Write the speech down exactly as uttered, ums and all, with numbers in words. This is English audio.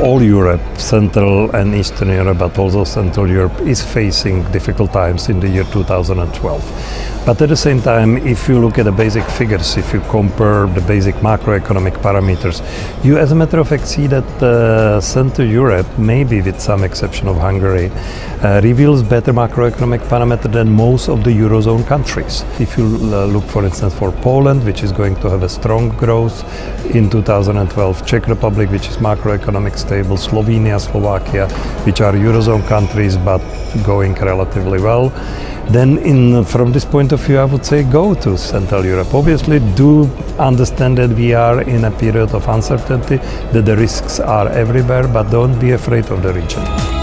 all Europe, Central and Eastern Europe, but also Central Europe, is facing difficult times in the year two thousand twelve. But at the same time, if you look at the basic figures, if you compare the basic macroeconomic parameters, you as a matter of fact see that uh, Central Europe, maybe with some exception of Hungary, uh, reveals better macroeconomic parameters than most of the Eurozone countries. If you uh, look, for instance, for Poland, which is going to have a strong growth in two thousand twelve, Czech Republic, which is macroeconomic stable, Slovenia, Slovakia, which are Eurozone countries but going relatively well, then in, from this point of view, I would say go to Central Europe. Obviously, do understand that we are in a period of uncertainty, that the risks are everywhere, but don't be afraid of the region.